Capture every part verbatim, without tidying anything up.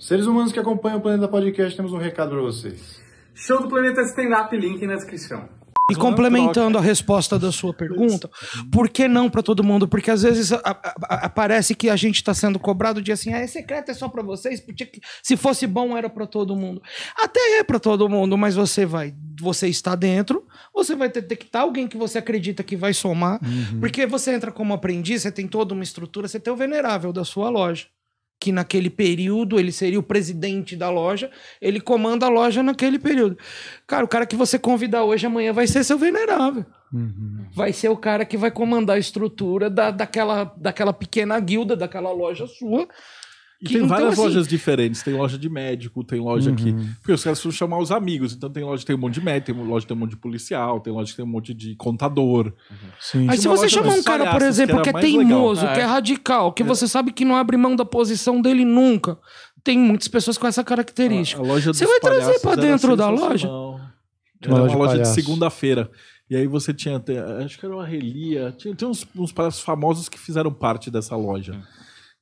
Seres humanos que acompanham o Planeta Podcast, temos um recado para vocês. Show do Planeta Stand Up, link na descrição. E complementando a resposta da sua pergunta, por que não para todo mundo? Porque às vezes a, a, a, parece que a gente está sendo cobrado de assim, ah, é secreto, é só para vocês, porque se fosse bom era para todo mundo. Até é para todo mundo, mas você vai, você está dentro, você vai detectar alguém que você acredita que vai somar, uhum. Porque você entra como aprendiz, você tem toda uma estrutura, você tem o venerável da sua loja, que naquele período ele seria o presidente da loja, ele comanda a loja naquele período. Cara, o cara que você convidar hoje, amanhã vai ser seu venerável. Uhum. Vai ser o cara que vai comandar a estrutura da, daquela, daquela pequena guilda, daquela loja sua. E que, tem então, várias assim, lojas diferentes. Tem loja de médico, tem loja uhum. que... Porque os caras vão chamar os amigos. Então tem loja que tem um monte de médico, tem loja que tem um monte de policial, tem loja que tem um monte de contador. Uhum. Sim. Aí se você chamar um cara, por exemplo, que é teimoso, que é radical, que você sabe que não abre mão da posição dele nunca. Tem muitas pessoas com essa característica. A, a loja você vai trazer pra dentro da loja? Era uma loja de segunda-feira. E aí você tinha... Até, acho que era uma relia. Tinha, tinha uns, uns palhaços famosos que fizeram parte dessa loja. Uhum.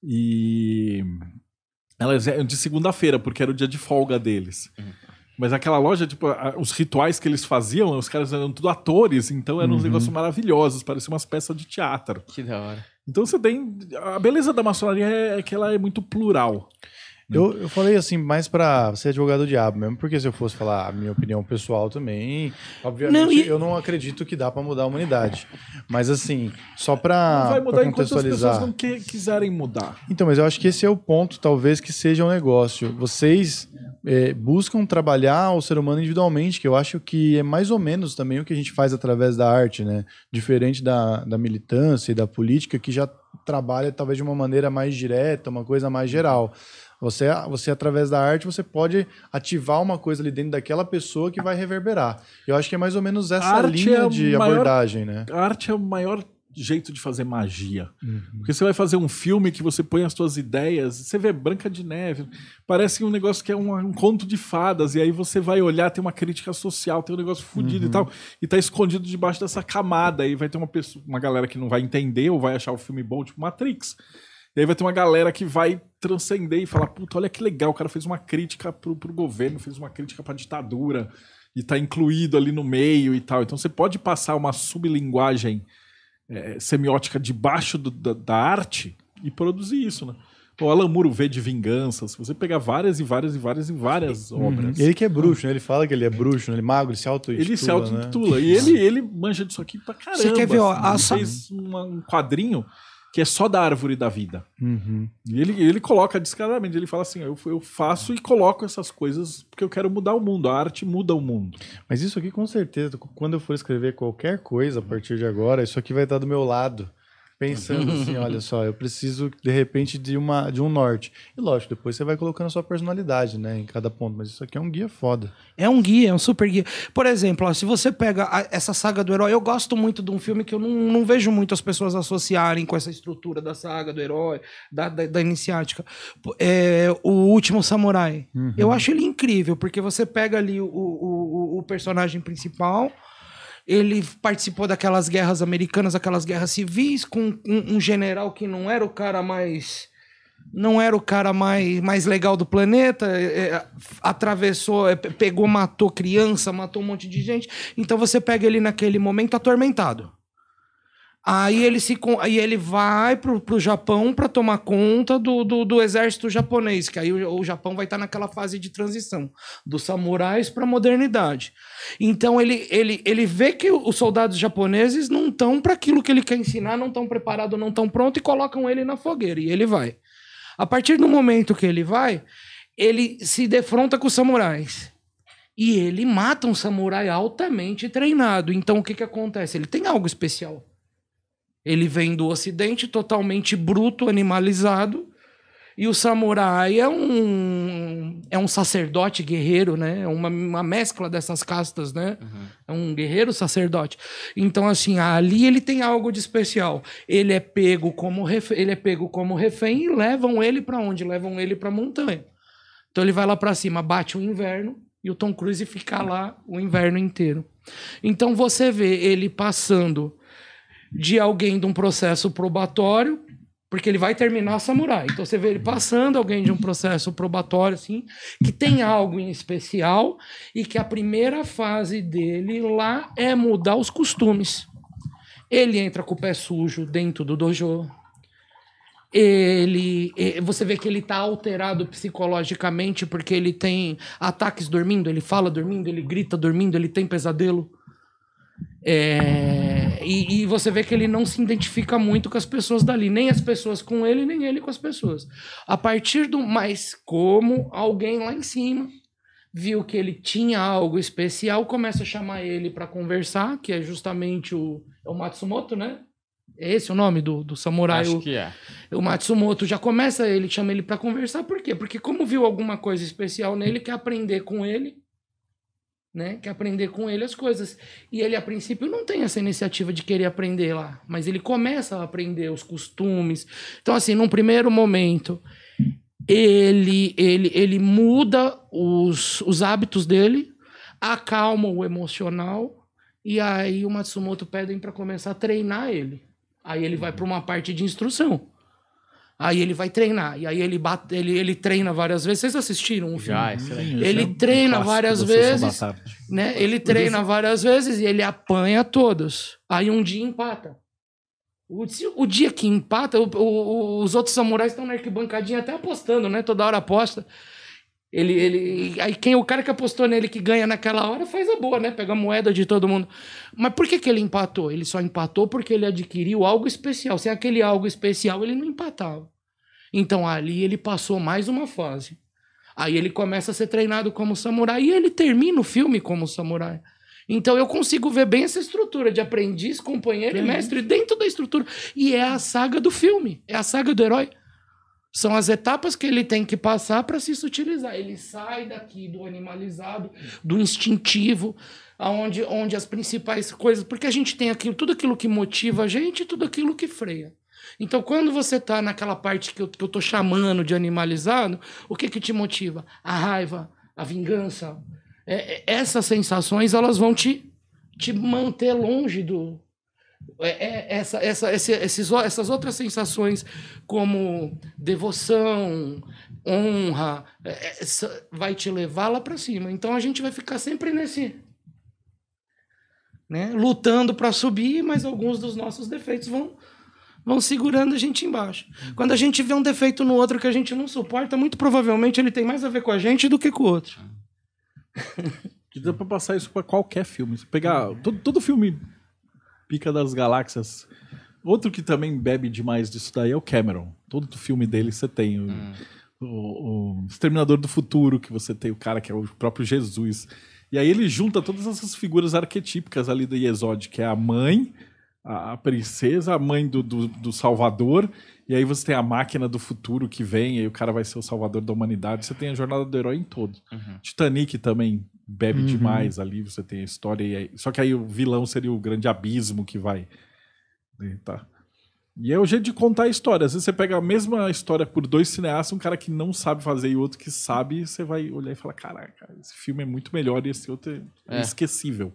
E elas é de segunda-feira, porque era o dia de folga deles. Uhum. Mas aquela loja, tipo, os rituais que eles faziam, os caras eram tudo atores, então eram uhum. uns negócios maravilhosos, pareciam umas peças de teatro. Que da hora. Então você tem... A beleza da maçonaria é que ela é muito plural. Eu, eu falei assim, mais pra ser advogado do diabo mesmo, porque se eu fosse falar a minha opinião pessoal também, obviamente não, e... eu não acredito que dá pra mudar a humanidade. Mas assim, só pra, não vai mudar pra contextualizar... As pessoas não que, quiserem mudar. Então, mas eu acho que esse é o ponto, talvez, que seja um negócio. Vocês é, buscam trabalhar o ser humano individualmente, que eu acho que é mais ou menos também o que a gente faz através da arte, né? Diferente da, da militância e da política, que já trabalha talvez de uma maneira mais direta, uma coisa mais geral. Você, você, através da arte, você pode ativar uma coisa ali dentro daquela pessoa que vai reverberar. Eu acho que é mais ou menos essa linha é de maior, abordagem, né? A arte é o maior jeito de fazer magia. Uhum. Porque você vai fazer um filme que você põe as suas ideias, você vê Branca de Neve, parece um negócio que é um, um conto de fadas, e aí você vai olhar, tem uma crítica social, tem um negócio fudido uhum. e tal, e tá escondido debaixo dessa camada, e vai ter uma, pessoa, uma galera que não vai entender ou vai achar o filme bom, tipo Matrix. E aí vai ter uma galera que vai transcender e falar, puta, olha que legal, o cara fez uma crítica pro, pro governo, fez uma crítica pra ditadura e tá incluído ali no meio e tal. Então você pode passar uma sublinguagem é, semiótica debaixo do, da, da arte e produzir isso, né? O Alan Moore vê de vingança, se você pegar várias e várias e várias e várias uhum. obras. E ele que é bruxo, né? Ele fala que ele é bruxo, né? Ele é magro, ele se auto-intitula. Ele se auto-intitula, né? E ele, ele manja disso aqui pra caramba. Você quer ver, ó, assim, ele fez uma, um quadrinho que é só da árvore da vida. Uhum. E ele, ele coloca descaradamente, ele fala assim, eu, eu faço e coloco essas coisas porque eu quero mudar o mundo, a arte muda o mundo. Mas isso aqui, com certeza, quando eu for escrever qualquer coisa a partir de agora, isso aqui vai estar do meu lado, pensando assim, olha só, eu preciso, de repente, de, uma, de um norte. E lógico, depois você vai colocando a sua personalidade, né, em cada ponto, mas isso aqui é um guia foda. É um guia, é um super guia. Por exemplo, ó, se você pega a, essa saga do herói, eu gosto muito de um filme que eu não, não vejo muito as pessoas associarem com essa estrutura da saga do herói, da, da, da iniciática. É, o Último Samurai. Uhum. Eu acho ele incrível, porque você pega ali o, o, o, o personagem principal... Ele participou daquelas guerras americanas, aquelas guerras civis, com um, um general que não era o cara mais... Não era o cara mais, mais legal do planeta, é, atravessou, é, pegou, matou criança, matou um monte de gente. Então você pega ele naquele momento atormentado. Aí ele, se, aí ele vai pro, pro Japão para tomar conta do, do, do exército japonês, que aí o, o Japão vai estar naquela fase de transição, dos samurais para a modernidade. Então ele, ele, ele vê que os soldados japoneses não estão para aquilo que ele quer ensinar, não estão preparados, não estão prontos, e colocam ele na fogueira, e ele vai. A partir do momento que ele vai, ele se defronta com os samurais. E ele mata um samurai altamente treinado. Então o que, que acontece? Ele tem algo especial. Ele vem do Ocidente, totalmente bruto, animalizado. E o samurai é um, é um sacerdote guerreiro, né? É uma, uma mescla dessas castas, né? Uhum. É um guerreiro sacerdote. Então, assim, ali ele tem algo de especial. Ele é pego como refém, ele é pego como refém e levam ele para onde? Levam ele para a montanha. Então ele vai lá para cima, bate o inverno e o Tom Cruise fica lá o inverno inteiro. Então você vê ele passando... de alguém de um processo probatório Porque ele vai terminar samurai. Então você vê ele passando alguém de um processo probatório, assim, que tem algo em especial e que a primeira fase dele lá é mudar os costumes. Ele entra com o pé sujo dentro do dojo. Ele, você vê que ele está alterado psicologicamente porque ele tem ataques dormindo, ele fala dormindo, ele grita dormindo, ele tem pesadelo. É, e, e você vê que ele não se identifica muito com as pessoas dali, nem as pessoas com ele, nem ele com as pessoas. A partir do mais, como alguém lá em cima viu que ele tinha algo especial, começa a chamar ele para conversar, que é justamente o, é o Matsumoto, né? É esse o nome do, do samurai? Acho o, que é. O Matsumoto já começa, ele chama ele para conversar, por quê? Porque como viu alguma coisa especial nele, quer aprender com ele, né? Quer aprender com ele as coisas. E ele, a princípio, não tem essa iniciativa de querer aprender lá, mas ele começa a aprender os costumes. Então, assim, num primeiro momento, ele, ele, ele muda os, os hábitos dele, acalma o emocional, e aí o Matsumoto pedem para começar a treinar ele. Aí ele vai para uma parte de instrução. Aí ele vai treinar. E aí ele, bate, ele, ele treina várias vezes. Vocês assistiram o filme? Já, excelente. Ele treina várias vezes. Né? Ele treina várias vezes e ele apanha todos. Aí um dia empata. O, o dia que empata, o, o, os outros samurais estão na arquibancadinha até apostando, né? Toda hora aposta. Ele, ele, aí quem, o cara que apostou nele que ganha naquela hora faz a boa, né? Pega a moeda de todo mundo. Mas por que que ele empatou? Ele só empatou porque ele adquiriu algo especial. Sem aquele algo especial, ele não empatava. Então ali ele passou mais uma fase. Aí ele começa a ser treinado como samurai e ele termina o filme como samurai. Então eu consigo ver bem essa estrutura de aprendiz, companheiro e mestre dentro da estrutura. E é a saga do filme, é a saga do herói. São as etapas que ele tem que passar para se sutilizar. Ele sai daqui do animalizado, do instintivo, aonde, onde as principais coisas... Porque a gente tem aquilo, tudo aquilo que motiva a gente e tudo aquilo que freia. Então, quando você está naquela parte que eu estou chamando de animalizado, o que, que te motiva? A raiva, a vingança. É, essas sensações elas vão te, te manter longe do... É, é, essa, essa, esse, esses, essas outras sensações como devoção, honra, é, essa, vai te levar lá para cima. Então a gente vai ficar sempre nesse, né, lutando para subir, mas alguns dos nossos defeitos vão, vão segurando a gente embaixo. Quando a gente vê um defeito no outro que a gente não suporta, muito provavelmente ele tem mais a ver com a gente do que com o outro. Que dá para passar isso para qualquer filme. Se pegar todo, todo filme Pica das Galáxias. Outro que também bebe demais disso daí é o Cameron. Todo filme dele você tem. O, hum. o, o Exterminador do Futuro, que você tem o cara que é o próprio Jesus. E aí ele junta todas essas figuras arquetípicas ali da Yesode, que é a mãe, a, a princesa, a mãe do, do, do salvador. E aí você tem a máquina do futuro que vem, e aí o cara vai ser o salvador da humanidade. Você tem a jornada do herói em todo. Uhum. Titanic também bebe uhum. demais ali, você tem a história. E aí... Só que aí o vilão seria o grande abismo que vai... Eita. E é o jeito de contar a história. Às vezes você pega a mesma história por dois cineastas, um cara que não sabe fazer e outro que sabe, você vai olhar e falar, caraca, esse filme é muito melhor e esse outro é, é. Inesquecível.